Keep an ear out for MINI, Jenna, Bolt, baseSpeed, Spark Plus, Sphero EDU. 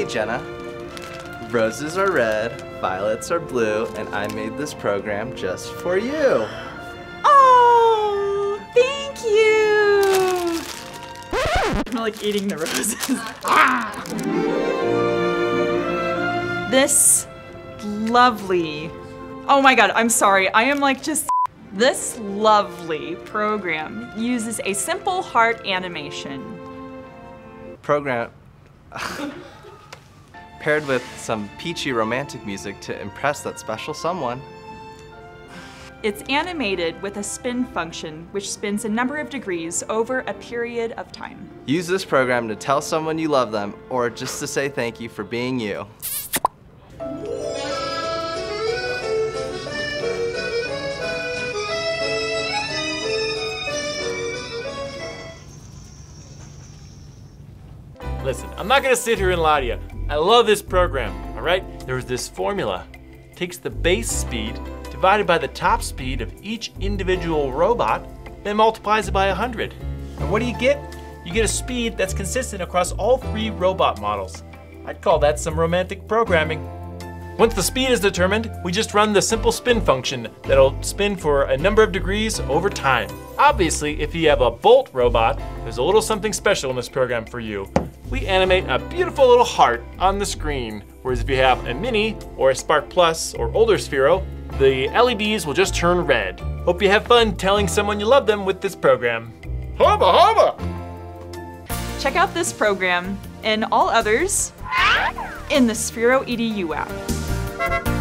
Hey, Jenna. Roses are red, violets are blue, and I made this program just for you. Oh, thank you. I'm like eating the roses. This lovely, oh my God, I'm sorry. I am like just, this lovely program uses a simple heart animation. Program. Paired with some peachy romantic music to impress that special someone. It's animated with a spin function, which spins a number of degrees over a period of time. Use this program to tell someone you love them, or just to say thank you for being you. Listen, I'm not gonna sit here and lie to you. I love this program, all right? There's this formula. It takes the base speed divided by the top speed of each individual robot, then multiplies it by 100. And what do you get? You get a speed that's consistent across all three robot models. I'd call that some romantic programming. Once the speed is determined, we just run the simple spin function that'll spin for a number of degrees over time. Obviously, if you have a Bolt robot, there's a little something special in this program for you. We animate a beautiful little heart on the screen, whereas if you have a Mini or a Spark Plus or older Sphero, the LEDs will just turn red. Hope you have fun telling someone you love them with this program. Hubba hubba! Check out this program and all others in the Sphero EDU app.